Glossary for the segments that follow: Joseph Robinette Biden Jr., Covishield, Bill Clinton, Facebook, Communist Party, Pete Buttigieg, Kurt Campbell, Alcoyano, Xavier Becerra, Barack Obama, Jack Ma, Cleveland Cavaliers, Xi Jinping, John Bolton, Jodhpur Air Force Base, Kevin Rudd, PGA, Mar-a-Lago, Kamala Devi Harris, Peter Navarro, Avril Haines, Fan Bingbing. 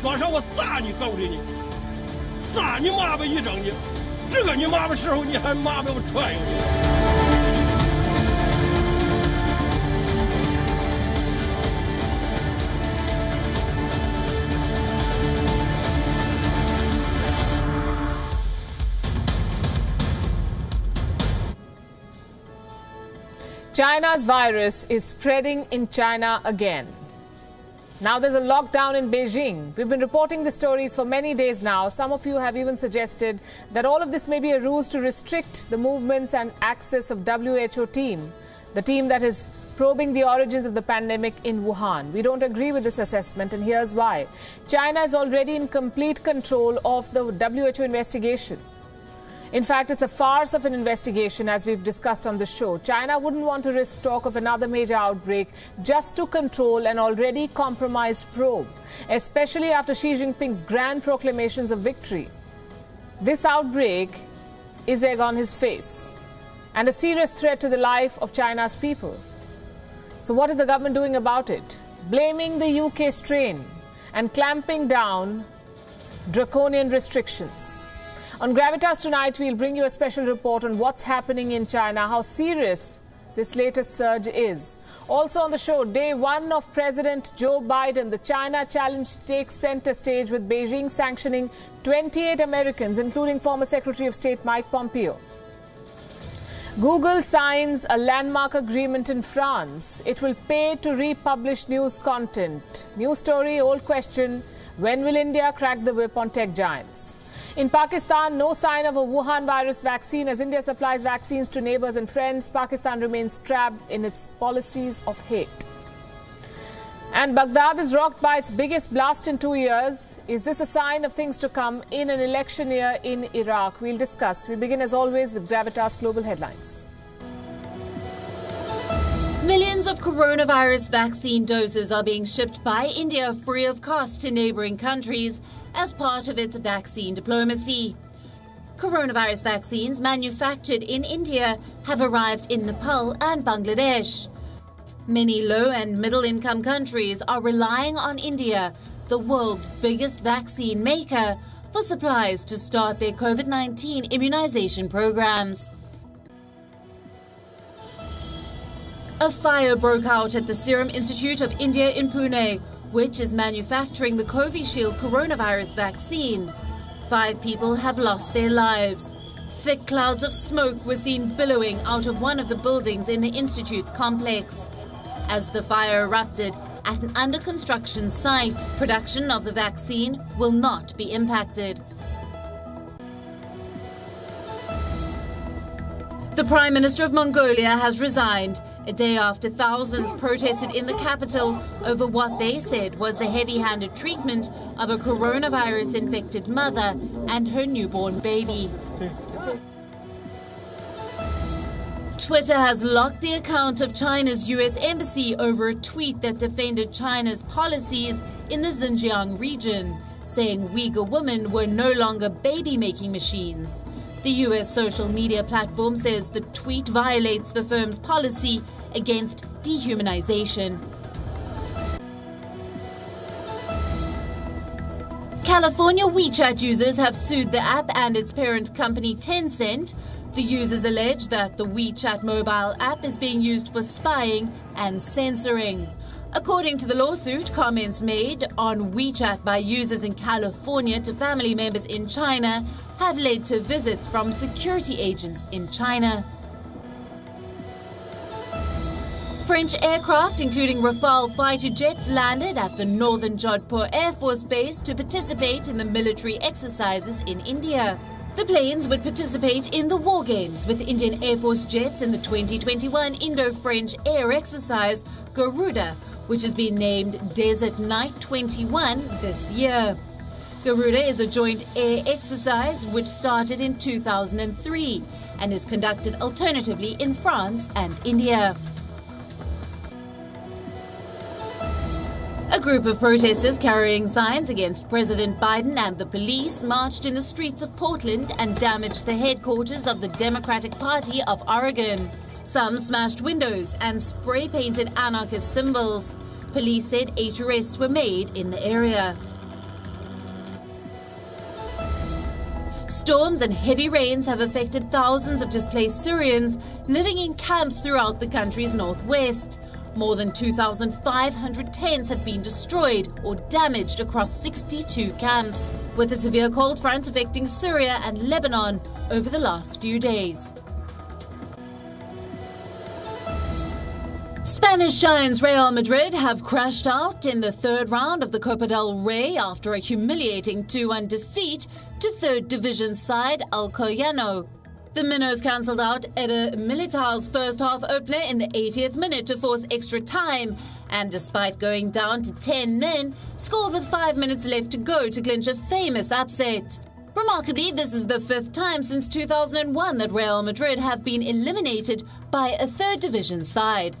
早上我砸你兜里你，砸你妈巴一整你，这个你妈巴时候你还妈巴我踹过你。 China's virus is spreading in China again. Now there's a lockdown in Beijing. We've been reporting the stories for many days now. Some of you have even suggested that all of this may be a ruse to restrict the movements and access of WHO team, the team that is probing the origins of the pandemic in Wuhan. We don't agree with this assessment, and here's why. China is already in complete control of the WHO investigation. In fact, it's a farce of an investigation, as we've discussed on the show. China wouldn't want to risk talk of another major outbreak just to control an already compromised probe, especially after Xi Jinping's grand proclamations of victory. This outbreak is egg on his face and a serious threat to the life of China's people. So what is the government doing about it? Blaming the UK strain and clamping down draconian restrictions. On Gravitas tonight, we'll bring you a special report on what's happening in China, how serious this latest surge is. Also on the show, day one of President Joe Biden, the China challenge takes center stage with Beijing sanctioning 28 Americans, including former Secretary of State Mike Pompeo. Google signs a landmark agreement in France. It will pay to republish news content. New story, old question, when will India crack the whip on tech giants? In Pakistan, no sign of a Wuhan virus vaccine. As India supplies vaccines to neighbors and friends, Pakistan remains trapped in its policies of hate. And Baghdad is rocked by its biggest blast in 2 years. Is this a sign of things to come in an election year in Iraq? We'll discuss. We begin, as always, with Gravitas Global Headlines. Millions of coronavirus vaccine doses are being shipped by India free of cost to neighboring countries as part of its vaccine diplomacy. Coronavirus vaccines manufactured in India have arrived in Nepal and Bangladesh. Many low- and middle-income countries are relying on India, the world's biggest vaccine maker, for supplies to start their COVID-19 immunization programs. A fire broke out at the Serum Institute of India in Pune, which is manufacturing the Covishield coronavirus vaccine. 5 people have lost their lives. Thick clouds of smoke were seen billowing out of one of the buildings in the institute's complex. As the fire erupted at an under-construction site, production of the vaccine will not be impacted. The Prime Minister of Mongolia has resigned, a day after thousands protested in the capital over what they said was the heavy-handed treatment of a coronavirus-infected mother and her newborn baby. Twitter has locked the account of China's U.S. embassy over a tweet that defended China's policies in the Xinjiang region, saying Uyghur women were no longer baby-making machines. The U.S. social media platform says the tweet violates the firm's policy against dehumanization. California WeChat users have sued the app and its parent company Tencent. The users allege that the WeChat mobile app is being used for spying and censoring. According to the lawsuit, comments made on WeChat by users in California to family members in China have led to visits from security agents in China. French aircraft, including Rafale fighter jets, landed at the northern Jodhpur Air Force Base to participate in the military exercises in India. The planes would participate in the war games with Indian Air Force jets in the 2021 Indo-French air exercise Garuda, which has been named Desert Night 21 this year. Garuda is a joint air exercise which started in 2003 and is conducted alternatively in France and India. A group of protesters carrying signs against President Biden and the police marched in the streets of Portland and damaged the headquarters of the Democratic Party of Oregon. Some smashed windows and spray-painted anarchist symbols. Police said 8 arrests were made in the area. Storms and heavy rains have affected thousands of displaced Syrians living in camps throughout the country's northwest. More than 2,500 tents have been destroyed or damaged across 62 camps, with a severe cold front affecting Syria and Lebanon over the last few days. Spanish giants Real Madrid have crashed out in the third round of the Copa del Rey after a humiliating 2-1 defeat to third division side Alcoyano. The Minnows cancelled out Eder Militao's first half opener in the 80th minute to force extra time, and despite going down to 10 men, scored with 5 minutes left to go to clinch a famous upset. Remarkably, this is the fifth time since 2001 that Real Madrid have been eliminated by a third division side.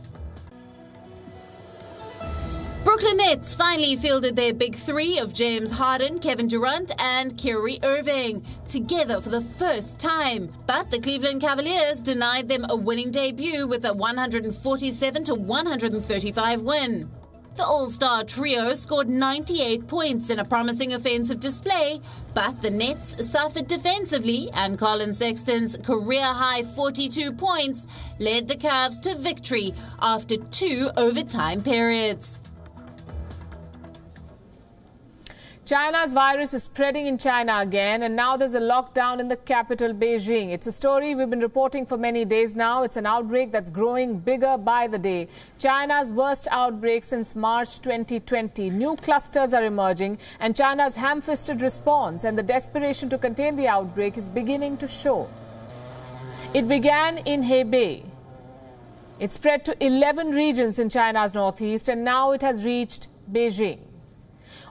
Brooklyn Nets finally fielded their big three of James Harden, Kevin Durant and Kyrie Irving together for the first time. But the Cleveland Cavaliers denied them a winning debut with a 147-135 win. The All-Star trio scored 98 points in a promising offensive display, but the Nets suffered defensively and Colin Sexton's career-high 42 points led the Cavs to victory after two overtime periods. China's virus is spreading in China again, and now there's a lockdown in the capital, Beijing. It's a story we've been reporting for many days now. It's an outbreak that's growing bigger by the day. China's worst outbreak since March 2020. New clusters are emerging, and China's ham-fisted response and the desperation to contain the outbreak is beginning to show. It began in Hebei. It spread to 11 regions in China's northeast, and now it has reached Beijing.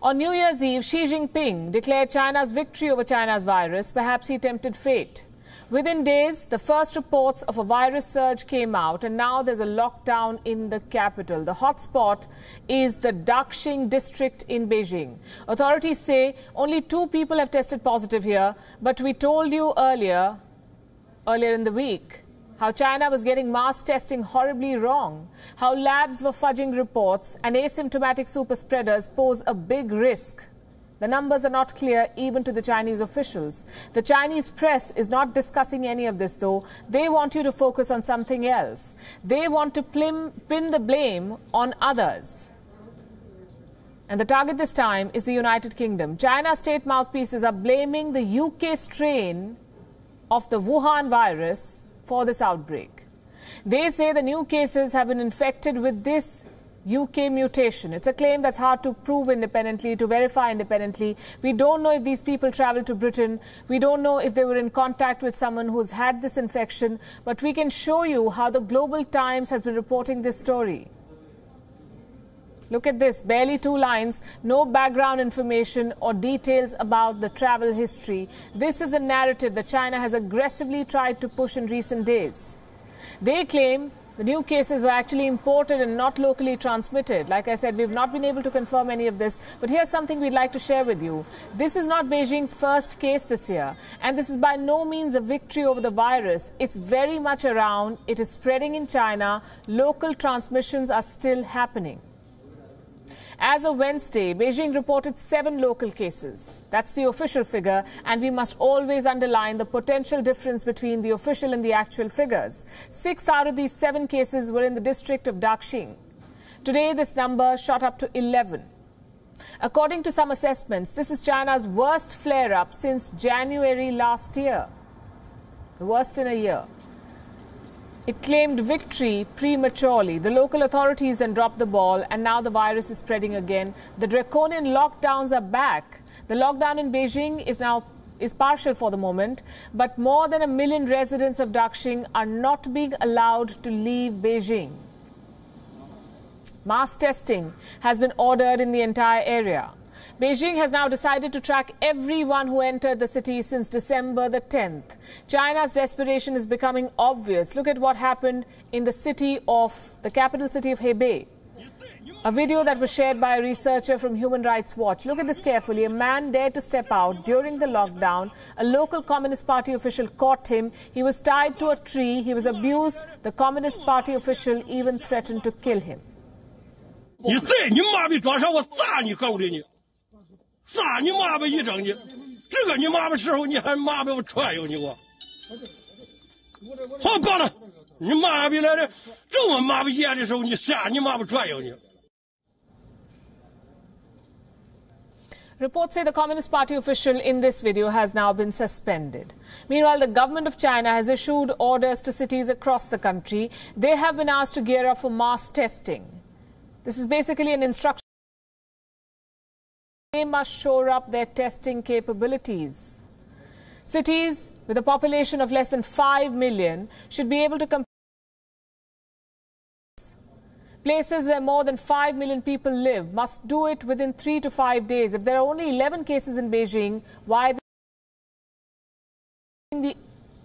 On New Year's Eve, Xi Jinping declared China's victory over China's virus. Perhaps he tempted fate. Within days, the first reports of a virus surge came out, and now there's a lockdown in the capital. The hotspot is the Daxing District in Beijing. Authorities say only 2 people have tested positive here, but we told you earlier in the week, how China was getting mass testing horribly wrong, how labs were fudging reports, and asymptomatic super spreaders pose a big risk. The numbers are not clear even to the Chinese officials. The Chinese press is not discussing any of this, though. They want you to focus on something else. They want to pin the blame on others. And the target this time is the United Kingdom. China's state mouthpieces are blaming the UK strain of the Wuhan virus for this outbreak. They say the new cases have been infected with this UK mutation. It's a claim that's hard to prove independently, to verify independently. We don't know if these people traveled to Britain. We don't know if they were in contact with someone who's had this infection. But we can show you how the Global Times has been reporting this story. Look at this, barely 2 lines, no background information or details about the travel history. This is a narrative that China has aggressively tried to push in recent days. They claim the new cases were actually imported and not locally transmitted. Like I said, we've not been able to confirm any of this, but here's something we'd like to share with you. This is not Beijing's first case this year, and this is by no means a victory over the virus. It's very much around. It is spreading in China. Local transmissions are still happening. As of Wednesday, Beijing reported 7 local cases. That's the official figure, and we must always underline the potential difference between the official and the actual figures. 6 out of these 7 cases were in the district of Daxing. Today, this number shot up to 11. According to some assessments, this is China's worst flare-up since January last year. The worst in a year. It claimed victory prematurely. The local authorities then dropped the ball, and now the virus is spreading again. The draconian lockdowns are back. The lockdown in Beijing is partial for the moment, but more than 1 million residents of Daxing are not being allowed to leave Beijing. Mass testing has been ordered in the entire area. Beijing has now decided to track everyone who entered the city since December the 10th. China's desperation is becoming obvious. Look at what happened in the capital city of Hebei. A video that was shared by a researcher from Human Rights Watch. Look at this carefully. A man dared to step out during the lockdown. A local Communist Party official caught him. He was tied to a tree. He was abused. The Communist Party official even threatened to kill him. 这个你妈妈时候你还妈妈我踹悠你我，好罢了，你妈逼来的，这我妈逼演的时候你吓你妈不踹悠你。 Reports say the Communist Party official in this video has now been suspended. Meanwhile, the government of China has issued orders to cities across the country. They have been asked to gear up for mass testing. This is basically an instruction. They must shore up their testing capabilities. Cities with a population of less than 5 million should be able to compare. Places where more than 5 million people live must do it within 3 to 5 days. If there are only 11 cases in Beijing, why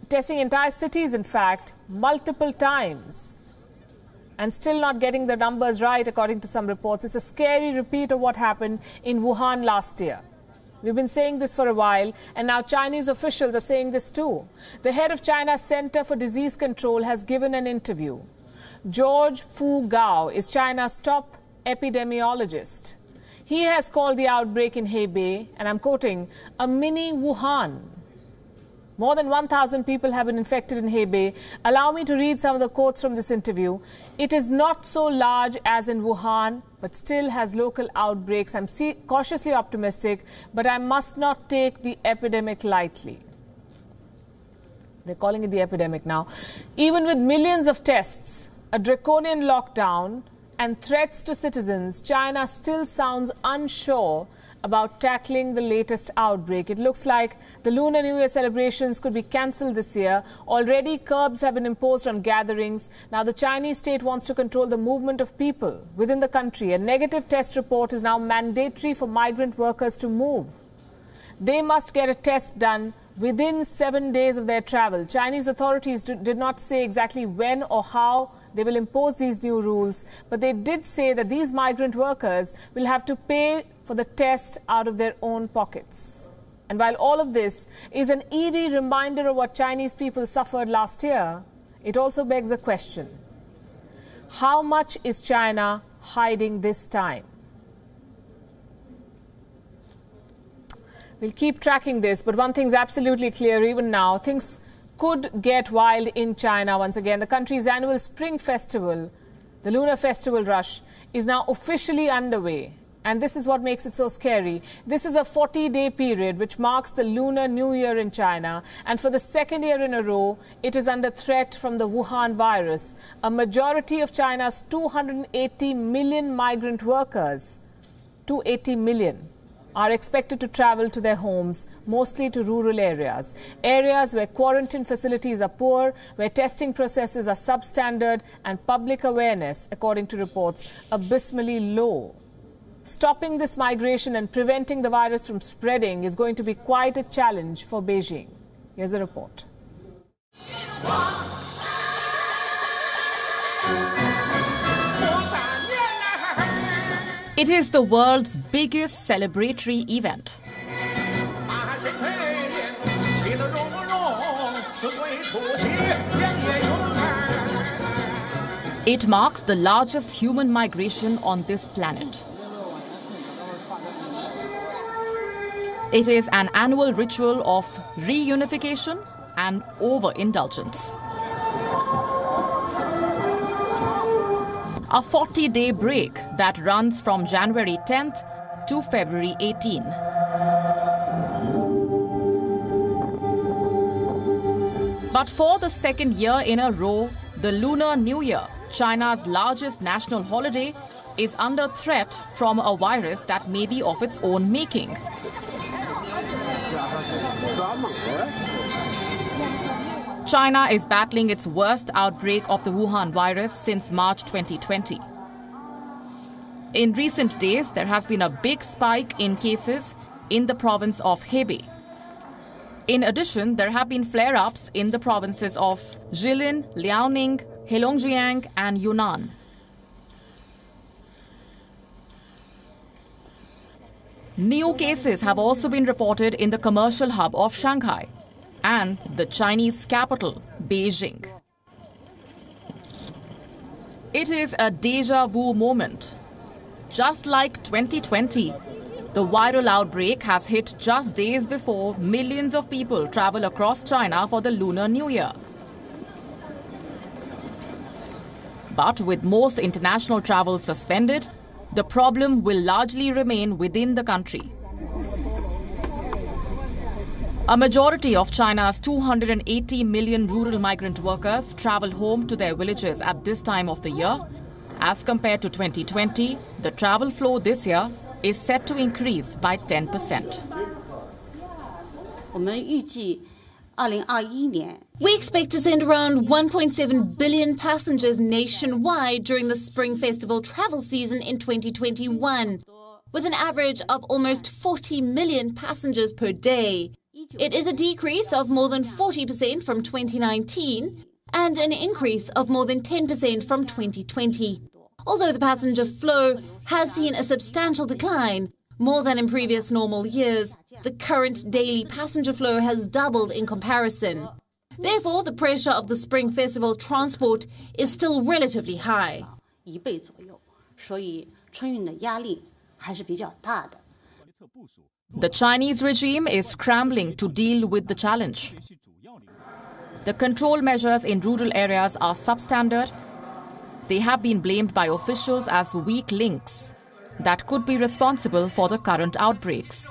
testing entire cities, in fact, multiple times and still not getting the numbers right, according to some reports. It's a scary repeat of what happened in Wuhan last year. We've been saying this for a while, and now Chinese officials are saying this too. The head of China's Center for Disease Control has given an interview. George Fu Gao is China's top epidemiologist. He has called the outbreak in Hebei, and I'm quoting, a mini Wuhan. More than 1,000 people have been infected in Hebei. Allow me to read some of the quotes from this interview. It is not so large as in Wuhan, but still has local outbreaks. I'm cautiously optimistic, but I must not take the epidemic lightly. They're calling it the epidemic now. Even with millions of tests, a draconian lockdown and threats to citizens, China still sounds unsure about tackling the latest outbreak. It looks like the Lunar New Year celebrations could be cancelled this year. Already, curbs have been imposed on gatherings. Now, the Chinese state wants to control the movement of people within the country. A negative test report is now mandatory for migrant workers to move. They must get a test done within 7 days of their travel. Chinese authorities did not say exactly when or how they will impose these new rules, but they did say that these migrant workers will have to pay for the test out of their own pockets. And while all of this is an eerie reminder of what Chinese people suffered last year, it also begs a question. How much is China hiding this time? We'll keep tracking this, but one thing's absolutely clear even now. Things could get wild in China once again. The country's annual Spring Festival, the Lunar Festival Rush, is now officially underway. And this is what makes it so scary. This is a 40-day period which marks the Lunar New Year in China. And for the second year in a row, it is under threat from the Wuhan virus. A majority of China's 280 million migrant workers, 280 million, are expected to travel to their homes, mostly to rural areas, areas where quarantine facilities are poor, where testing processes are substandard, and public awareness, according to reports, abysmally low. Stopping this migration and preventing the virus from spreading is going to be quite a challenge for Beijing. Here's a report. It is the world's biggest celebratory event. It marks the largest human migration on this planet. It is an annual ritual of reunification and overindulgence. A 40-day break that runs from January 10th to February 18. But for the second year in a row, the Lunar New Year, China's largest national holiday, is under threat from a virus that may be of its own making. China is battling its worst outbreak of the Wuhan virus since March 2020. In recent days, there has been a big spike in cases in the province of Hebei. In addition, there have been flare-ups in the provinces of Jilin, Liaoning, Heilongjiang, and Yunnan. New cases have also been reported in the commercial hub of Shanghai and the Chinese capital, Beijing. It is a deja vu moment. Just like 2020, The viral outbreak has hit just days before millions of people travel across China for the Lunar New Year. But with most international travel suspended, the problem will largely remain within the country. A majority of China's 280 million rural migrant workers travel home to their villages at this time of the year. As compared to 2020, the travel flow this year is set to increase by 10%. We expect to send around 1.7 billion passengers nationwide during the Spring Festival travel season in 2021, with an average of almost 40 million passengers per day. It is a decrease of more than 40% from 2019 and an increase of more than 10% from 2020. Although the passenger flow has seen a substantial decline, more than in previous normal years, the current daily passenger flow has doubled in comparison. Therefore, the pressure of the Spring Festival transport is still relatively high. The Chinese regime is scrambling to deal with the challenge. The control measures in rural areas are substandard. They have been blamed by officials as weak links that could be responsible for the current outbreaks.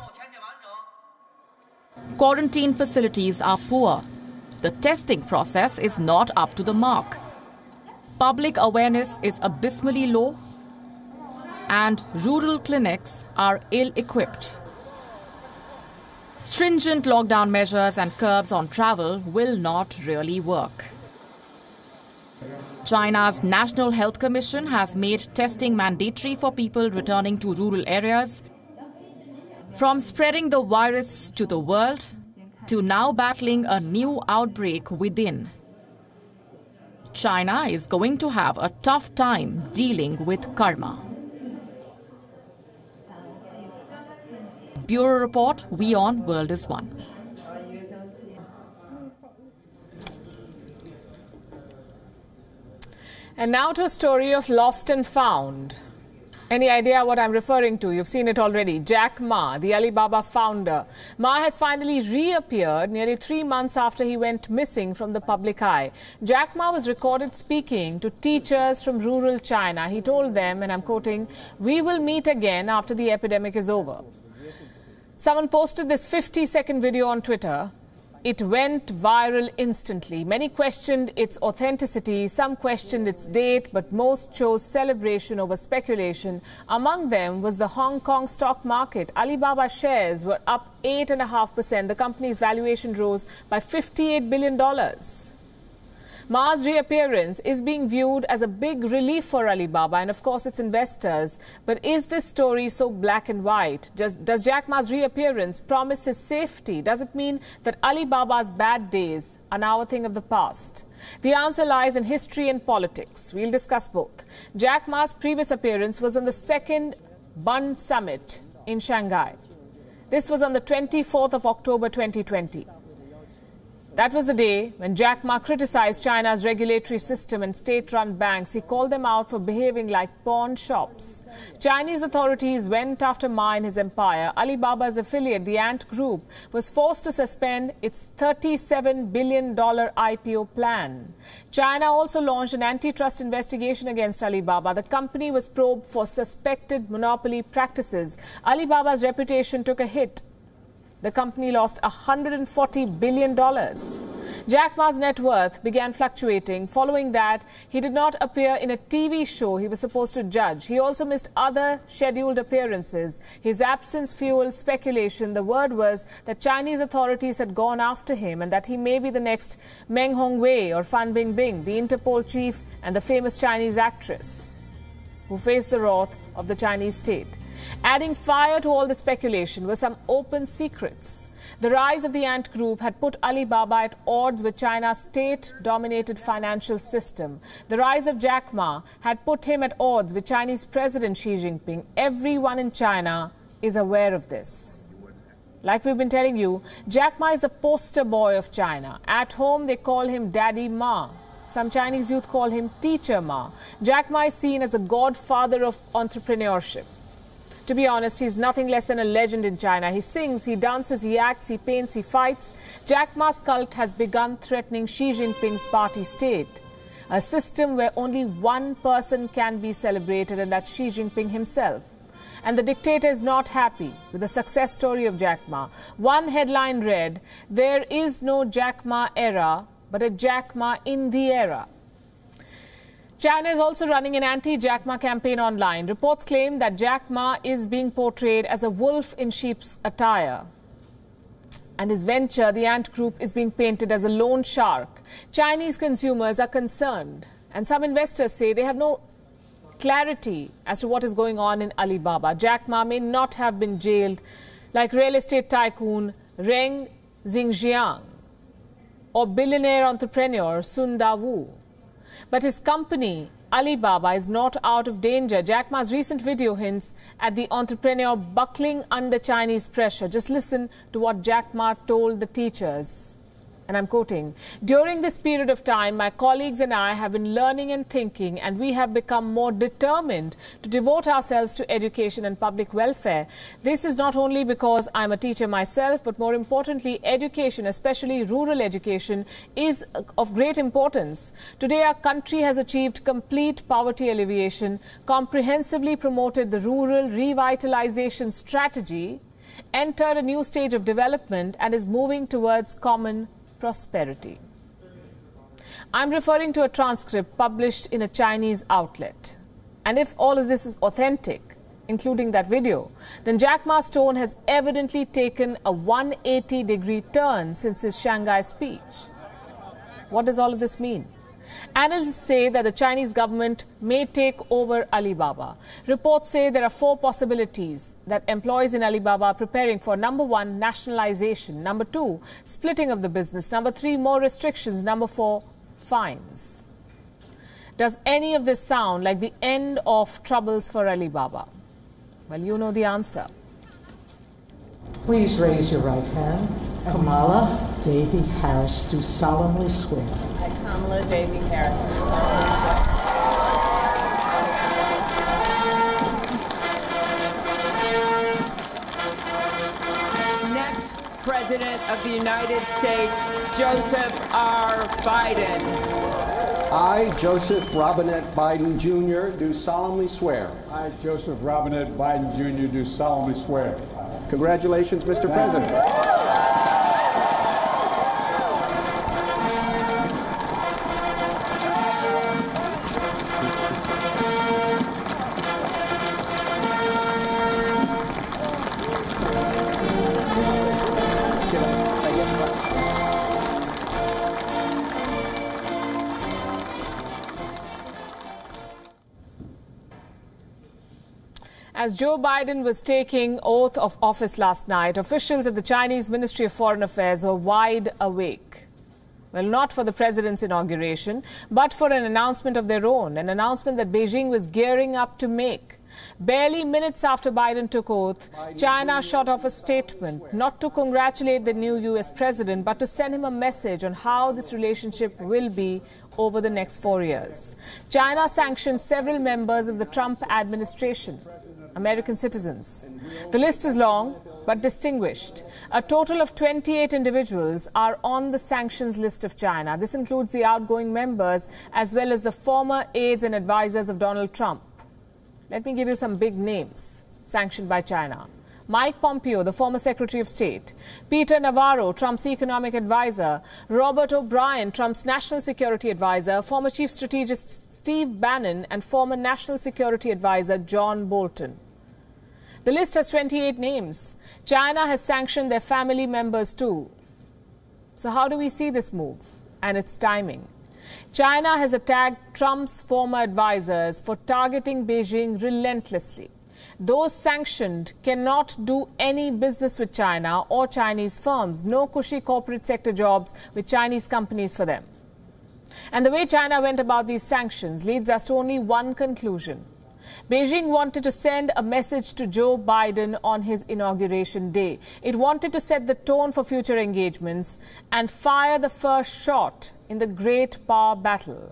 Quarantine facilities are poor. The testing process is not up to the mark. Public awareness is abysmally low, and rural clinics are ill-equipped. Stringent lockdown measures and curbs on travel will not really work. China's National Health Commission has made testing mandatory for people returning to rural areas. From spreading the virus to the world, to now battling a new outbreak within, China is going to have a tough time dealing with karma. Bureau Report, We On, World is One. And now to a story of lost and found. Any idea what I'm referring to? You've seen it already. Jack Ma, the Alibaba founder. Ma has finally reappeared nearly 3 months after he went missing from the public eye. Jack Ma was recorded speaking to teachers from rural China. He told them, and I'm quoting, "We will meet again after the epidemic is over." Someone posted this 50-second video on Twitter. It went viral instantly. Many questioned its authenticity, some questioned its date, but most chose celebration over speculation. Among them was the Hong Kong stock market. Alibaba shares were up 8.5%. The company's valuation rose by $58 billion. Ma's reappearance is being viewed as a big relief for Alibaba and, of course, its investors. But is this story so black and white? Does Jack Ma's reappearance promise his safety? Does it mean that Alibaba's bad days are now a thing of the past? The answer lies in history and politics. We'll discuss both. Jack Ma's previous appearance was on the second Bund Summit in Shanghai. This was on the 24th of October 2020. That was the day when Jack Ma criticized China's regulatory system and state-run banks. He called them out for behaving like pawn shops. Chinese authorities went after Ma and his empire. Alibaba's affiliate, the Ant Group, was forced to suspend its $37 billion IPO plan. China also launched an antitrust investigation against Alibaba. The company was probed for suspected monopoly practices. Alibaba's reputation took a hit. The company lost $140 billion. Jack Ma's net worth began fluctuating. Following that, he did not appear in a TV show he was supposed to judge. He also missed other scheduled appearances. His absence fueled speculation. The word was that Chinese authorities had gone after him and that he may be the next Meng Hongwei or Fan Bingbing, the Interpol chief and the famous Chinese actress who faced the wrath of the Chinese state. Adding fire to all the speculation were some open secrets. The rise of the Ant Group had put Alibaba at odds with China's state-dominated financial system. The rise of Jack Ma had put him at odds with Chinese President Xi Jinping. Everyone in China is aware of this. Like we've been telling you, Jack Ma is the poster boy of China. At home, they call him Daddy Ma. Some Chinese youth call him Teacher Ma. Jack Ma is seen as the godfather of entrepreneurship. To be honest, he's nothing less than a legend in China. He sings, he dances, he acts, he paints, he fights. Jack Ma's cult has begun threatening Xi Jinping's party state, a system where only one person can be celebrated, and that's Xi Jinping himself. And the dictator is not happy with the success story of Jack Ma. One headline read, "There is no Jack Ma era, but a Jack Ma in the era." China is also running an anti-Jack Ma campaign online. Reports claim that Jack Ma is being portrayed as a wolf in sheep's attire. And his venture, the Ant Group, is being painted as a loan shark. Chinese consumers are concerned, and some investors say they have no clarity as to what is going on in Alibaba. Jack Ma may not have been jailed like real estate tycoon Reng Xinjiang or billionaire entrepreneur Sun Dawu. But his company, Alibaba, is not out of danger. Jack Ma's recent video hints at the entrepreneur buckling under Chinese pressure. Just listen to what Jack Ma told the teachers. And I'm quoting, "During this period of time, my colleagues and I have been learning and thinking, and we have become more determined to devote ourselves to education and public welfare. This is not only because I'm a teacher myself, but more importantly, education, especially rural education, is of great importance. Today, our country has achieved complete poverty alleviation, comprehensively promoted the rural revitalization strategy, entered a new stage of development, and is moving towards common prosperity." I'm referring to a transcript published in a Chinese outlet. And if all of this is authentic, including that video, then Jack Ma's tone has evidently taken a 180-degree turn since his Shanghai speech. What does all of this mean? Analysts say that the Chinese government may take over Alibaba. Reports say there are four possibilities that employees in Alibaba are preparing for. Number one, nationalization. Number two, splitting of the business. Number three, more restrictions. Number four, fines. Does any of this sound like the end of troubles for Alibaba? Well, you know the answer. Please raise your right hand. Kamala Devi Harris, do solemnly swear. I, Kamala Devi Harris, do solemnly swear. Next President of the United States, Joseph R. Biden. I, Joseph Robinette Biden Jr., do solemnly swear. I, Joseph Robinette Biden Jr., do solemnly swear. Congratulations, Mr. President. As Joe Biden was taking oath of office last night, officials at the Chinese Ministry of Foreign Affairs were wide awake. Well, not for the president's inauguration, but for an announcement of their own, an announcement that Beijing was gearing up to make. Barely minutes after Biden took oath, China shot off a statement, not to congratulate the new U.S. president, but to send him a message on how this relationship will be over the next 4 years. China sanctioned several members of the Trump administration. American citizens. The list is long but distinguished. A total of 28 individuals are on the sanctions list of China. This includes the outgoing members as well as the former aides and advisors of Donald Trump. Let me give you some big names sanctioned by China. Mike Pompeo, the former Secretary of State, Peter Navarro, Trump's economic advisor, Robert O'Brien, Trump's national security advisor, former chief strategist Steve Bannon, and former national security advisor John Bolton. The list has 28 names. China has sanctioned their family members too. So how do we see this move and its timing? China has attacked Trump's former advisors for targeting Beijing relentlessly. Those sanctioned cannot do any business with China or Chinese firms. No cushy corporate sector jobs with Chinese companies for them. And the way China went about these sanctions leads us to only one conclusion. Beijing wanted to send a message to Joe Biden on his inauguration day. It wanted to set the tone for future engagements and fire the first shot in the great power battle.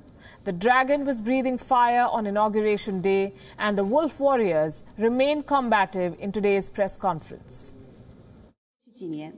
The dragon was breathing fire on Inauguration Day, and the wolf warriors remain combative in today's press conference. Over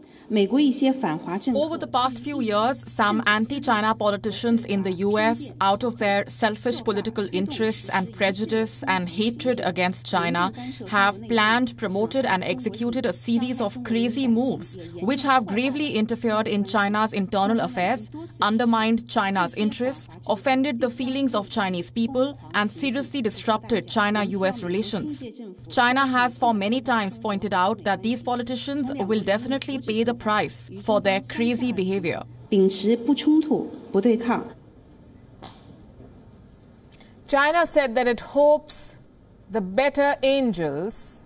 the past few years, some anti-China politicians in the US, out of their selfish political interests and prejudice and hatred against China, have planned, promoted and executed a series of crazy moves which have gravely interfered in China's internal affairs, undermined China's interests, offended the feelings of Chinese people and seriously disrupted China-US relations. China has for many times pointed out that these politicians will definitely pay the price for their crazy behavior. China said that it hopes the better angels,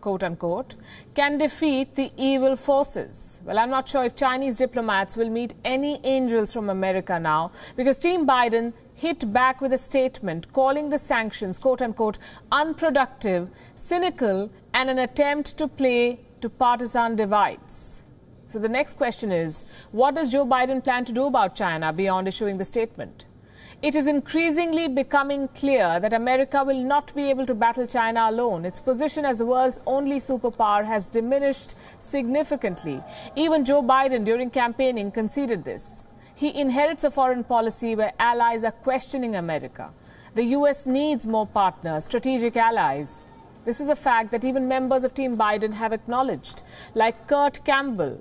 quote-unquote, can defeat the evil forces. Well, I'm not sure if Chinese diplomats will meet any angels from America now, because Team Biden hit back with a statement calling the sanctions, quote-unquote, unproductive, cynical, and an attempt to play to partisan divides. So the next question is, what does Joe Biden plan to do about China beyond issuing the statement? It is increasingly becoming clear that America will not be able to battle China alone. Its position as the world's only superpower has diminished significantly. Even Joe Biden, during campaigning, conceded this. He inherits a foreign policy where allies are questioning America. The US needs more partners, strategic allies. This is a fact that even members of Team Biden have acknowledged, like Kurt Campbell,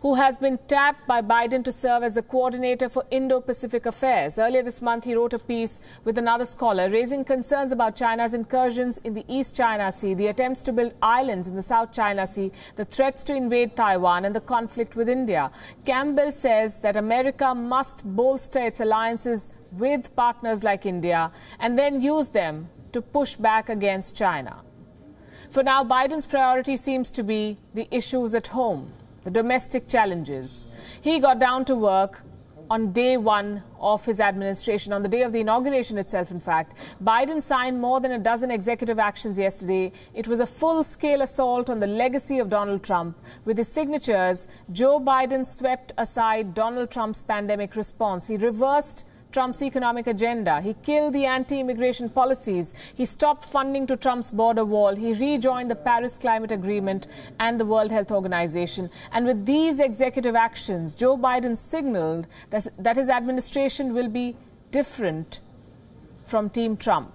who has been tapped by Biden to serve as the coordinator for Indo-Pacific affairs. Earlier this month, he wrote a piece with another scholar raising concerns about China's incursions in the East China Sea, the attempts to build islands in the South China Sea, the threats to invade Taiwan, and the conflict with India. Campbell says that America must bolster its alliances with partners like India and then use them to push back against China. For now, Biden's priority seems to be the issues at home, the domestic challenges. He got down to work on day one of his administration, on the day of the inauguration itself, in fact. Biden signed more than a dozen executive actions yesterday. It was a full-scale assault on the legacy of Donald Trump. With his signatures, Joe Biden swept aside Donald Trump's pandemic response. He reversed Trump's economic agenda. He killed the anti-immigration policies. He stopped funding to Trump's border wall. He rejoined the Paris Climate Agreement and the World Health Organization. And with these executive actions, Joe Biden signaled that his administration will be different from Team Trump.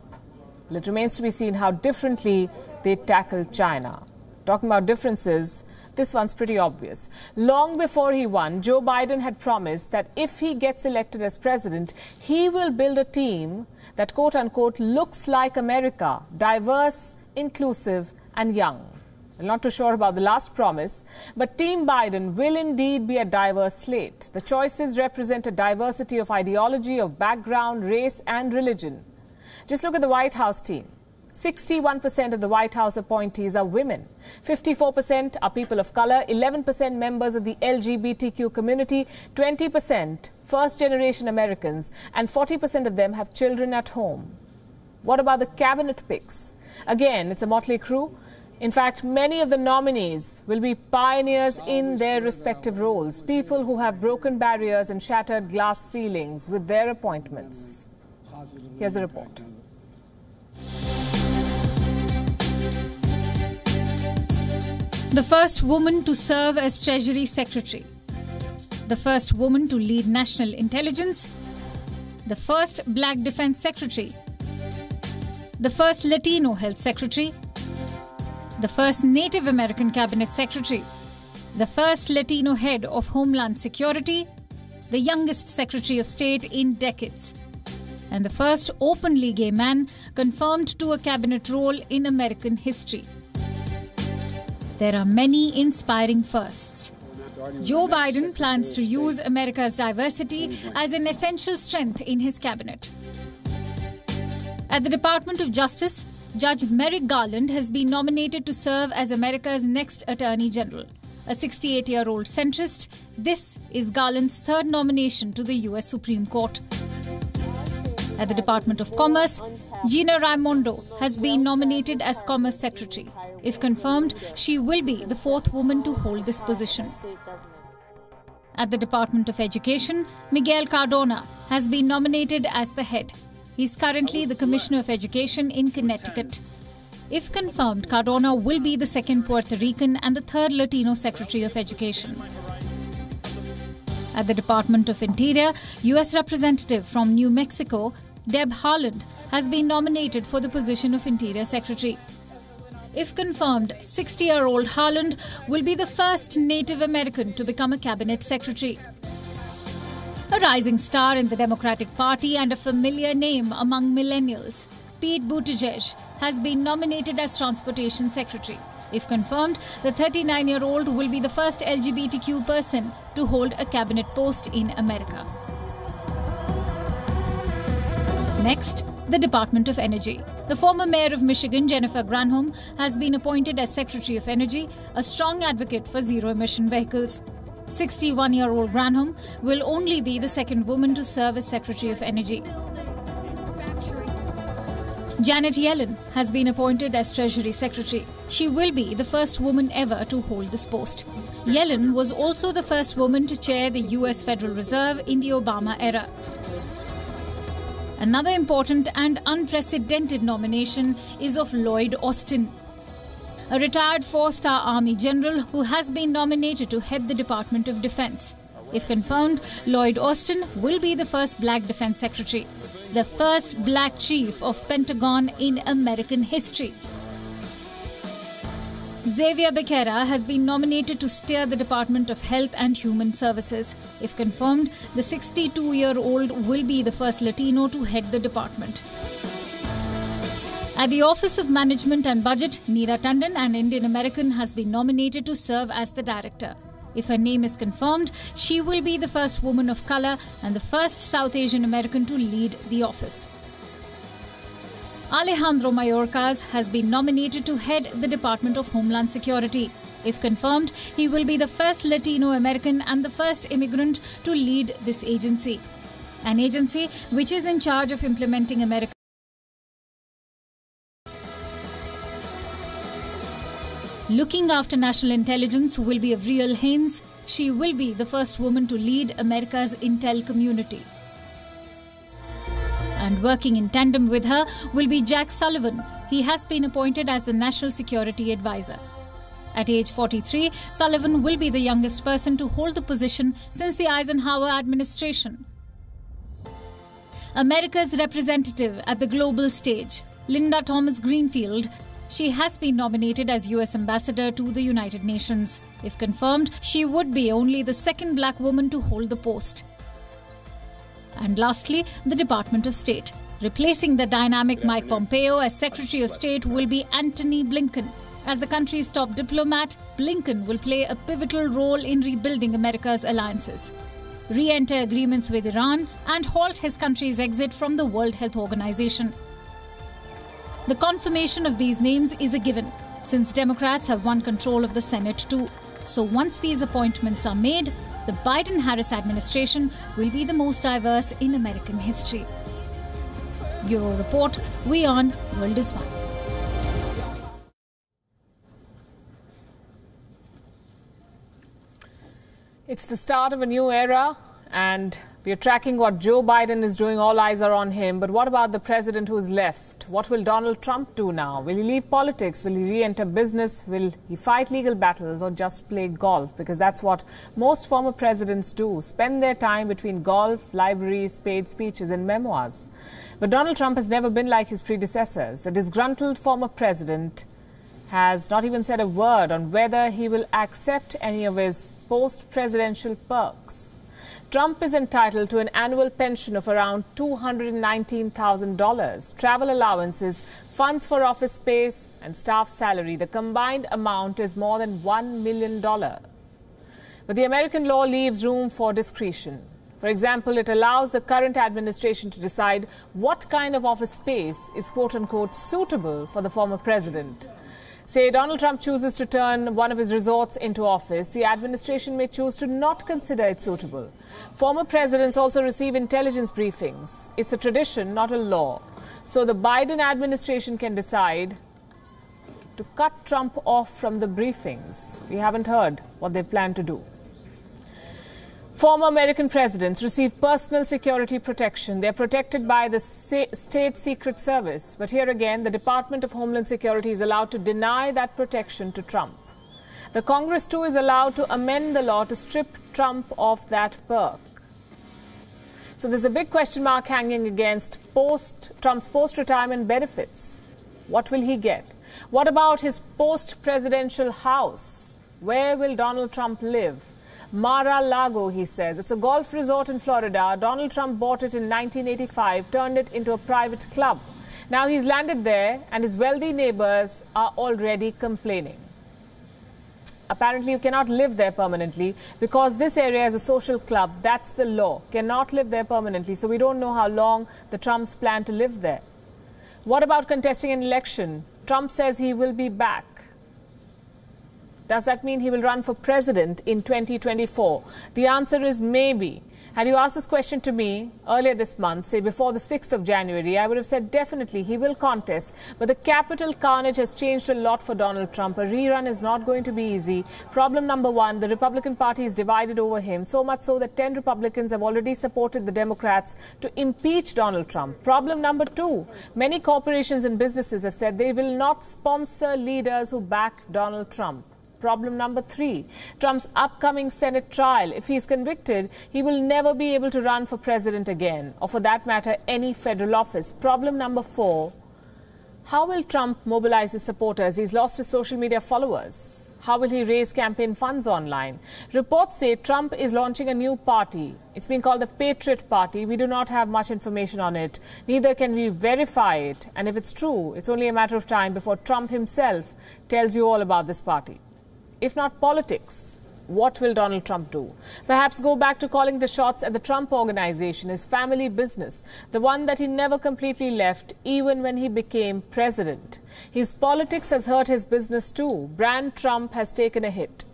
Well, it remains to be seen how differently they tackle China. Talking about differences, this one's pretty obvious. Long before he won, Joe Biden had promised that if he gets elected as president, he will build a team that, quote-unquote, looks like America, diverse, inclusive, and young. I'm not too sure about the last promise, but Team Biden will indeed be a diverse slate. The choices represent a diversity of ideology, of background, race, and religion. Just look at the White House team. 61% of the White House appointees are women, 54% are people of color, 11% members of the LGBTQ community, 20% first-generation Americans, and 40% of them have children at home. What about the cabinet picks? Again, it's a motley crew. In fact, many of the nominees will be pioneers in their respective roles, people who have broken barriers and shattered glass ceilings with their appointments. Here's a report. The first woman to serve as Treasury Secretary, the first woman to lead national intelligence, the first Black Defense Secretary, the first Latino Health Secretary, the first Native American Cabinet Secretary, the first Latino head of Homeland Security, the youngest Secretary of State in decades, and the first openly gay man confirmed to a cabinet role in American history. There are many inspiring firsts. Joe Biden plans to use America's diversity as an essential strength in his cabinet. At the Department of Justice, Judge Merrick Garland has been nominated to serve as America's next Attorney General. A 68-year-old centrist, this is Garland's third nomination to the U.S. Supreme Court. At the Department of Commerce, Gina Raimondo has been nominated as Commerce Secretary. If confirmed, she will be the fourth woman to hold this position. At the Department of Education, Miguel Cardona has been nominated as the head. He's currently the Commissioner of Education in Connecticut. If confirmed, Cardona will be the second Puerto Rican and the third Latino Secretary of Education. At the Department of Interior, U.S. Representative from New Mexico, Deb Haaland, has been nominated for the position of Interior Secretary. If confirmed, 60-year-old Haaland will be the first Native American to become a cabinet secretary. A rising star in the Democratic Party and a familiar name among millennials, Pete Buttigieg has been nominated as Transportation Secretary. If confirmed, the 39-year-old will be the first LGBTQ person to hold a cabinet post in America. Next, the Department of Energy. The former mayor of Michigan, Jennifer Granholm, has been appointed as Secretary of Energy, a strong advocate for zero-emission vehicles. 61-year-old Granholm will only be the second woman to serve as Secretary of Energy. Janet Yellen has been appointed as Treasury Secretary. She will be the first woman ever to hold this post. Yellen was also the first woman to chair the U.S. Federal Reserve in the Obama era. Another important and unprecedented nomination is of Lloyd Austin, a retired four-star Army general who has been nominated to head the Department of Defense. If confirmed, Lloyd Austin will be the first black defense secretary, the first black chief of Pentagon in American history. Xavier Becerra has been nominated to steer the Department of Health and Human Services. If confirmed, the 62-year-old will be the first Latino to head the department. At the Office of Management and Budget, Neera Tandon, an Indian American, has been nominated to serve as the director. If her name is confirmed, she will be the first woman of color and the first South Asian American to lead the office. Alejandro Mayorkas has been nominated to head the Department of Homeland Security. If confirmed, he will be the first Latino American and the first immigrant to lead this agency, an agency which is in charge of implementing America's looking after national intelligence will be Avril Haines. She will be the first woman to lead America's intel community. And working in tandem with her will be Jack Sullivan. He has been appointed as the National Security Advisor. At age 43, Sullivan will be the youngest person to hold the position since the Eisenhower administration. America's representative at the global stage, Linda Thomas-Greenfield, she has been nominated as U.S. Ambassador to the United Nations. If confirmed, she would be only the second black woman to hold the post. And lastly, the Department of State. Replacing the dynamic Mike Pompeo as Secretary of State will be Antony Blinken. As the country's top diplomat, Blinken will play a pivotal role in rebuilding America's alliances, re-enter agreements with Iran, and halt his country's exit from the World Health Organization. The confirmation of these names is a given, since Democrats have won control of the Senate too. So once these appointments are made, the Biden-Harris administration will be the most diverse in American history. Bureau Report, we on World is One. It's the start of a new era, and we are tracking what Joe Biden is doing. All eyes are on him. But what about the president who is left? What will Donald Trump do now? Will he leave politics? Will he re-enter business? Will he fight legal battles or just play golf? Because that's what most former presidents do, spend their time between golf, libraries, paid speeches and memoirs. But Donald Trump has never been like his predecessors. The disgruntled former president has not even said a word on whether he will accept any of his post-presidential perks. Trump is entitled to an annual pension of around $219,000, travel allowances, funds for office space and staff salary. The combined amount is more than $1 million. But the American law leaves room for discretion. For example, it allows the current administration to decide what kind of office space is quote-unquote suitable for the former president. Say Donald Trump chooses to turn one of his resorts into office, the administration may choose to not consider it suitable. Former presidents also receive intelligence briefings. It's a tradition, not a law. So the Biden administration can decide to cut Trump off from the briefings. We haven't heard what they plan to do. Former American presidents receive personal security protection. They're protected by the State Secret Service. But here again, the Department of Homeland Security is allowed to deny that protection to Trump. The Congress, too, is allowed to amend the law to strip Trump of that perk. So there's a big question mark hanging against Trump's post-retirement benefits. What will he get? What about his post-presidential house? Where will Donald Trump live? Mar-a-Lago, he says. It's a golf resort in Florida. Donald Trump bought it in 1985, turned it into a private club. Now he's landed there and his wealthy neighbors are already complaining. Apparently, you cannot live there permanently because this area is a social club. That's the law. Cannot live there permanently. So we don't know how long the Trumps plan to live there. What about contesting an election? Trump says he will be back. Does that mean he will run for president in 2024? The answer is maybe. Had you asked this question to me earlier this month, say before the 6th of January, I would have said definitely he will contest. But the capital carnage has changed a lot for Donald Trump. A rerun is not going to be easy. Problem number one, the Republican Party is divided over him, so much so that 10 Republicans have already supported the Democrats to impeach Donald Trump. Problem number two, many corporations and businesses have said they will not sponsor leaders who back Donald Trump. Problem number three, Trump's upcoming Senate trial. If he is convicted, he will never be able to run for president again, or for that matter, any federal office. Problem number four, how will Trump mobilize his supporters? He's lost his social media followers. How will he raise campaign funds online? Reports say Trump is launching a new party. It's being called the Patriot Party. We do not have much information on it. Neither can we verify it. And if it's true, it's only a matter of time before Trump himself tells you all about this party. If not politics, what will Donald Trump do? Perhaps go back to calling the shots at the Trump Organization, his family business, the one that he never completely left, even when he became president. His politics has hurt his business too. Brand Trump has taken a hit.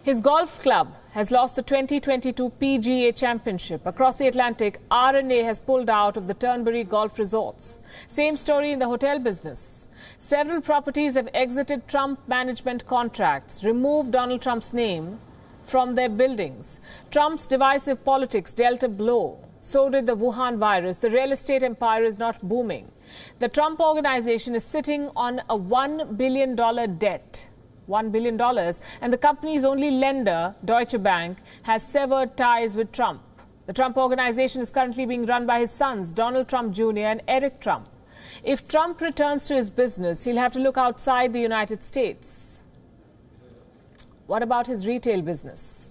His golf club has lost the 2022 PGA Championship. Across the Atlantic, R&A has pulled out of the Turnberry Golf Resorts. Same story in the hotel business. Several properties have exited Trump management contracts, removed Donald Trump's name from their buildings. Trump's divisive politics dealt a blow. So did the Wuhan virus. The real estate empire is not booming. The Trump Organization is sitting on a $1 billion debt. $1 billion, and the company's only lender, Deutsche Bank, has severed ties with Trump. The Trump Organization is currently being run by his sons, Donald Trump Jr. and Eric Trump. If Trump returns to his business, he'll have to look outside the United States. What about his retail business?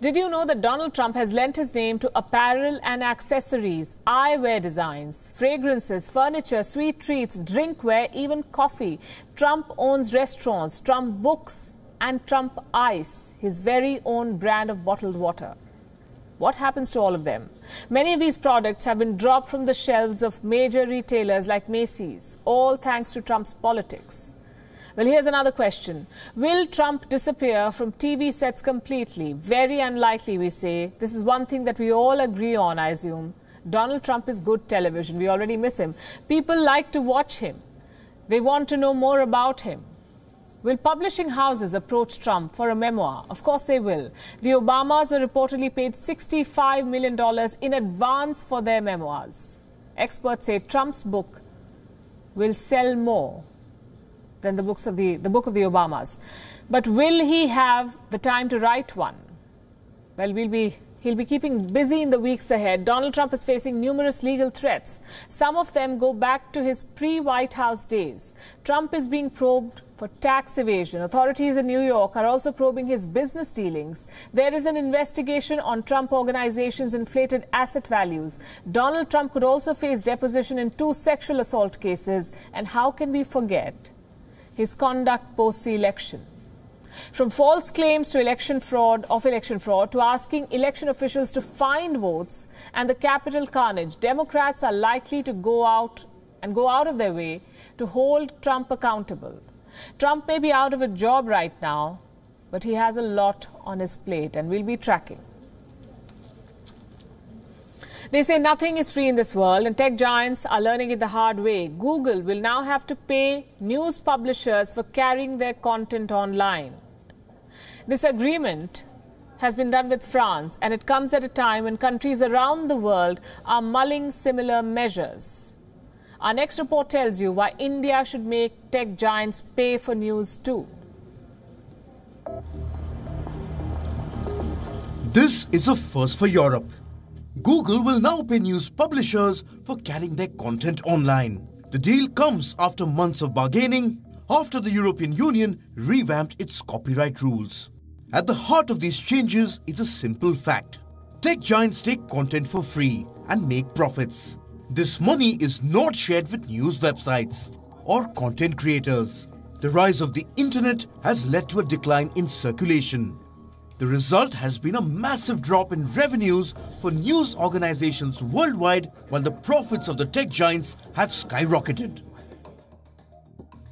Did you know that Donald Trump has lent his name to apparel and accessories, eyewear designs, fragrances, furniture, sweet treats, drinkware, even coffee? Trump owns restaurants, Trump Books, and Trump Ice, his very own brand of bottled water. What happens to all of them? Many of these products have been dropped from the shelves of major retailers like Macy's, all thanks to Trump's politics. Well, here's another question. Will Trump disappear from TV sets completely? Very unlikely, we say. This is one thing that we all agree on, I assume. Donald Trump is good television. We already miss him. People like to watch him. They want to know more about him. Will publishing houses approach Trump for a memoir? Of course they will. The Obamas were reportedly paid $65 million in advance for their memoirs. Experts say Trump's book will sell more than the book of the Obamas. But will he have the time to write one? Well, he'll be keeping busy in the weeks ahead. Donald Trump is facing numerous legal threats. Some of them go back to his pre-White House days. Trump is being probed for tax evasion. Authorities in New York are also probing his business dealings. There is an investigation on Trump Organization's inflated asset values. Donald Trump could also face deposition in 2 sexual assault cases. And how can we forget his conduct post the election? From false claims to election fraud, to asking election officials to find votes and the capital carnage, Democrats are likely to go out of their way to hold Trump accountable. Trump may be out of a job right now, but he has a lot on his plate and we'll be tracking. They say nothing is free in this world and tech giants are learning it the hard way. Google will now have to pay news publishers for carrying their content online. This agreement has been done with France, and it comes at a time when countries around the world are mulling similar measures. Our next report tells you why India should make tech giants pay for news too. This is a first for Europe. Google will now pay news publishers for carrying their content online. The deal comes after months of bargaining, after the European Union revamped its copyright rules. At the heart of these changes is a simple fact. Tech giants take content for free and make profits. This money is not shared with news websites or content creators. The rise of the internet has led to a decline in circulation. The result has been a massive drop in revenues for news organizations worldwide, while the profits of the tech giants have skyrocketed.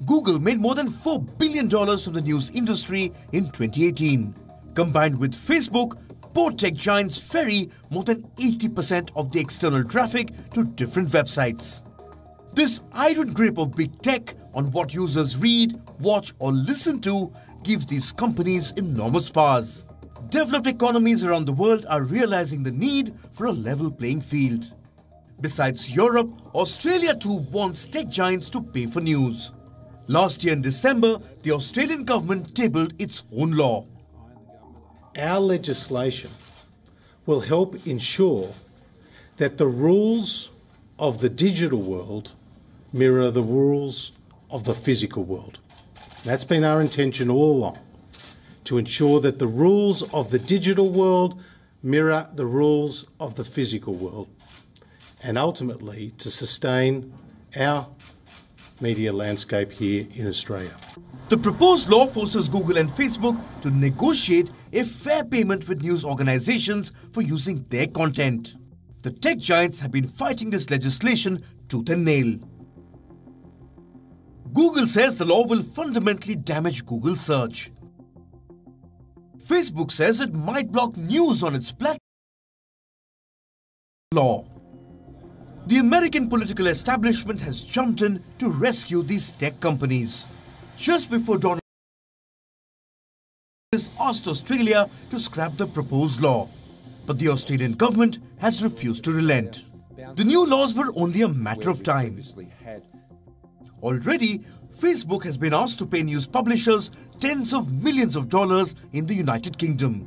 Google made more than $4 billion from the news industry in 2018. Combined with Facebook, both tech giants ferry more than 80% of the external traffic to different websites. This iron grip of big tech on what users read, watch or listen to gives these companies enormous powers. Developed economies around the world are realizing the need for a level playing field. Besides Europe, Australia too wants tech giants to pay for news. Last year in December, the Australian government tabled its own law. Our legislation will help ensure that the rules of the digital world mirror the rules of the physical world. That's been our intention all along, to ensure that the rules of the digital world mirror the rules of the physical world, and ultimately to sustain our media landscape here in Australia. The proposed law forces Google and Facebook to negotiate a fair payment with news organizations for using their content. The tech giants have been fighting this legislation tooth and nail. Google says the law will fundamentally damage Google search. Facebook says it might block news on its platform. The American political establishment has jumped in to rescue these tech companies. Just before dawn, asked Australia to scrap the proposed law, but the Australian government has refused to relent. The new laws were only a matter of time. Already, Facebook has been asked to pay news publishers tens of millions of dollars in the United Kingdom.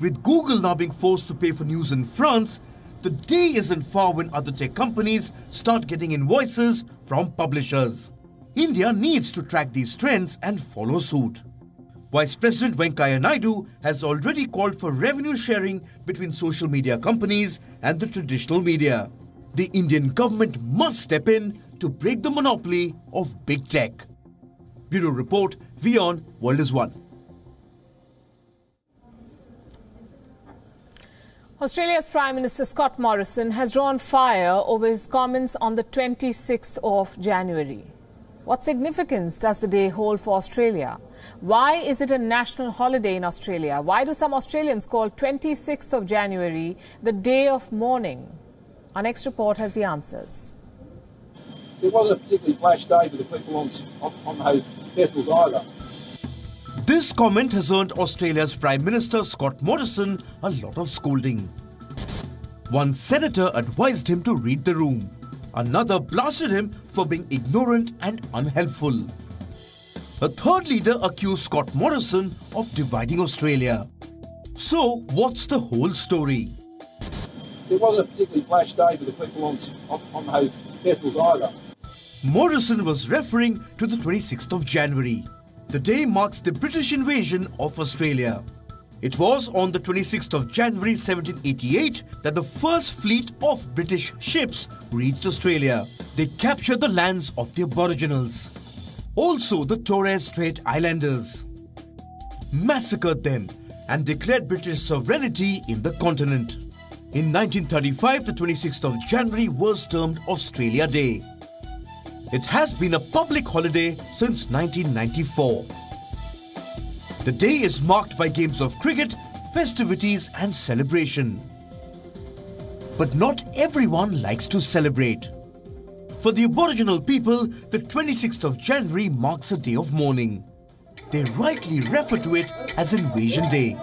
With Google now being forced to pay for news in France, the day isn't far when other tech companies start getting invoices from publishers. India needs to track these trends and follow suit. Vice President Venkaiah Naidu has already called for revenue sharing between social media companies and the traditional media. The Indian government must step in to break the monopoly of big tech. Bureau Report, Vion, World is One. Australia's Prime Minister Scott Morrison has drawn fire over his comments on the 26th of January. What significance does the day hold for Australia? Why is it a national holiday in Australia? Why do some Australians call 26th of January the day of mourning? Our next report has the answers. It wasn't a particularly flash day for the people on those festivals either. This comment has earned Australia's Prime Minister Scott Morrison a lot of scolding. One senator advised him to read the room. Another blasted him for being ignorant and unhelpful. A third leader accused Scott Morrison of dividing Australia. So, what's the whole story? It wasn't a particularly flash day for the people on those festivals either. Morrison was referring to the 26th of January. The day marks the British invasion of Australia. It was on the 26th of January 1788 that the first fleet of British ships reached Australia. They captured the lands of the Aboriginals, also the Torres Strait Islanders, massacred them and declared British sovereignty in the continent. In 1935, the 26th of January was termed Australia Day. It has been a public holiday since 1994. The day is marked by games of cricket, festivities and celebration. But not everyone likes to celebrate. For the Aboriginal people, the 26th of January marks a day of mourning. They rightly refer to it as Invasion Day.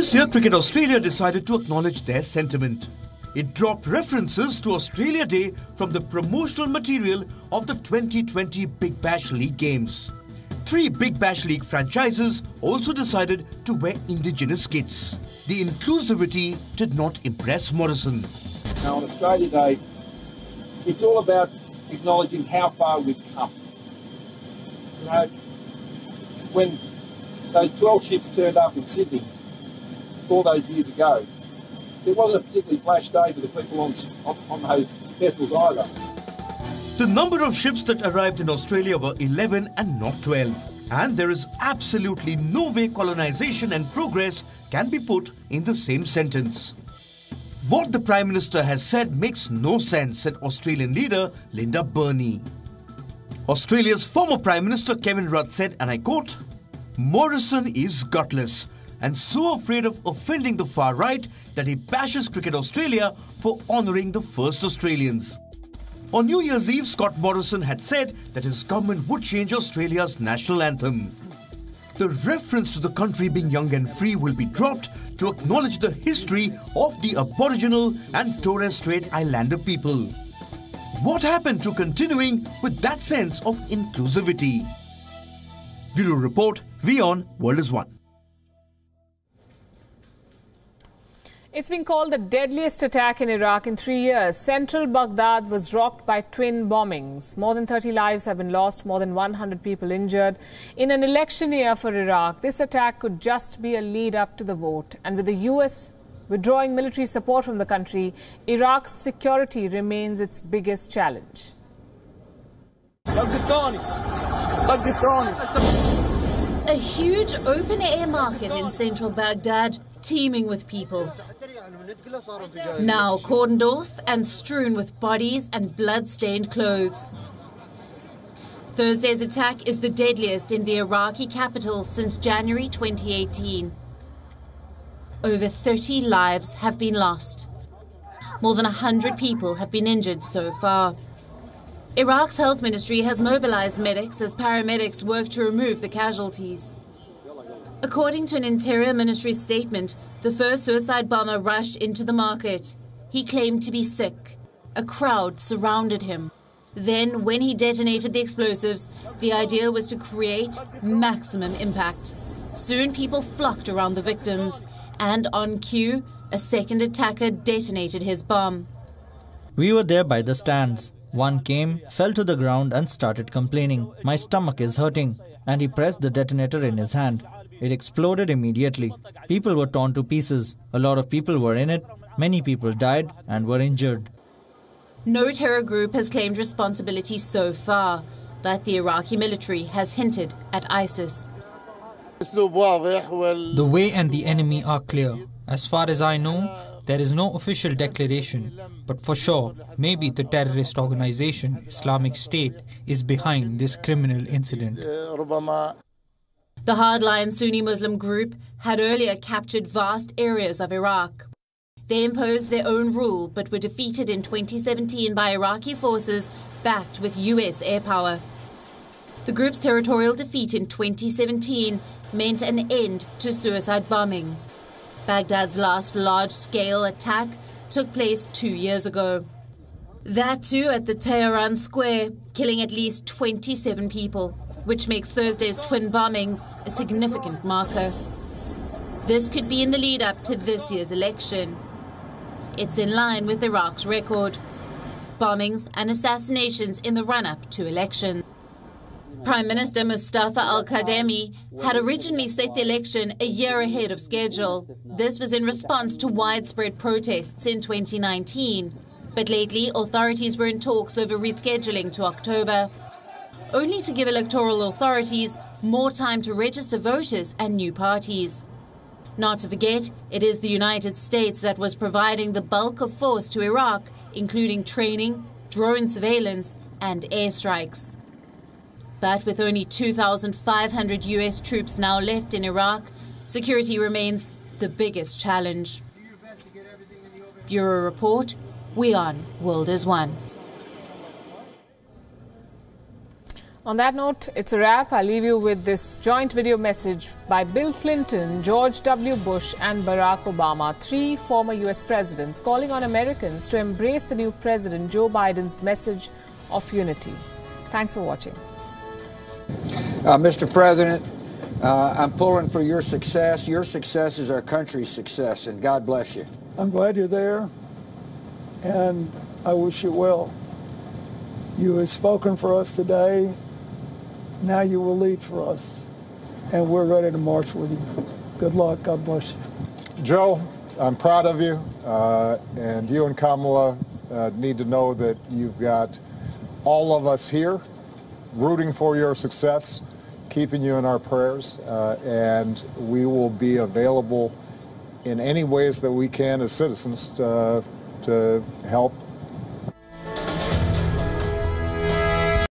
This year, Cricket Australia decided to acknowledge their sentiment. It dropped references to Australia Day from the promotional material of the 2020 Big Bash League games. 3 Big Bash League franchises also decided to wear indigenous kits. The inclusivity did not impress Morrison. Now on Australia Day, it's all about acknowledging how far we've come. You know, when those 12 ships turned up in Sydney all those years ago, there wasn't a particularly flash day for the people on those vessels either. The number of ships that arrived in Australia were 11 and not 12. And there is absolutely no way colonisation and progress can be put in the same sentence. What the Prime Minister has said makes no sense, said Australian leader Linda Burney. Australia's former Prime Minister Kevin Rudd said, and I quote, "Morrison is gutless and so afraid of offending the far right that he bashes Cricket Australia for honouring the first Australians." On New Year's Eve, Scott Morrison had said that his government would change Australia's national anthem. The reference to the country being young and free will be dropped to acknowledge the history of the Aboriginal and Torres Strait Islander people. What happened to continuing with that sense of inclusivity? Bureau Report, VON, World is One. It's been called the deadliest attack in Iraq in 3 years. Central Baghdad was rocked by twin bombings. More than 30 lives have been lost, more than 100 people injured. In an election year for Iraq, this attack could just be a lead up to the vote. And with the US withdrawing military support from the country, Iraq's security remains its biggest challenge. A huge open-air market in central Baghdad, teeming with people. Now cordoned off and strewn with bodies and blood-stained clothes. Thursday's attack is the deadliest in the Iraqi capital since January 2018. Over 30 lives have been lost. More than 100 people have been injured so far. Iraq's health ministry has mobilized medics as paramedics work to remove the casualties. According to an Interior Ministry statement, the first suicide bomber rushed into the market. He claimed to be sick. A crowd surrounded him. Then, when he detonated the explosives, the idea was to create maximum impact. Soon, people flocked around the victims. And on cue, a second attacker detonated his bomb. We were there by the stands. One came, fell to the ground and started complaining, "My stomach is hurting," and he pressed the detonator in his hand. It exploded immediately. People were torn to pieces. A lot of people were in it. Many people died and were injured. No terror group has claimed responsibility so far, but the Iraqi military has hinted at ISIS. The way and the enemy are clear. As far as I know, there is no official declaration, but for sure, maybe the terrorist organization Islamic State is behind this criminal incident. The hardline Sunni Muslim group had earlier captured vast areas of Iraq. They imposed their own rule but were defeated in 2017 by Iraqi forces backed with US air power. The group's territorial defeat in 2017 meant an end to suicide bombings. Baghdad's last large-scale attack took place 2 years ago. That too at the Tehran Square, killing at least 27 people, which makes Thursday's twin bombings a significant marker. This could be in the lead-up to this year's election. It's in line with Iraq's record. Bombings and assassinations in the run-up to elections. Prime Minister Mustafa al-Kadhemi had originally set the election a year ahead of schedule. This was in response to widespread protests in 2019. But lately, authorities were in talks over rescheduling to October, only to give electoral authorities more time to register voters and new parties. Not to forget, it is the United States that was providing the bulk of force to Iraq, including training, drone surveillance and airstrikes. But with only 2,500 US troops now left in Iraq, security remains the biggest challenge. Bureau Report, WeOn, World is One. On that note, it's a wrap. I'll leave you with this joint video message by Bill Clinton, George W. Bush and Barack Obama, three former U.S. presidents, calling on Americans to embrace the new president, Joe Biden's message of unity. Thanks for watching. Mr. President, I'm pulling for your success. Your success is our country's success, and God bless you. I'm glad you're there, and I wish you well. You have spoken for us today. Now you will lead for us, and we're ready to march with you. Good luck. God bless you. Joe, I'm proud of you, and you and Kamala need to know that you've got all of us here rooting for your success, keeping you in our prayers, and we will be available in any ways that we can as citizens to help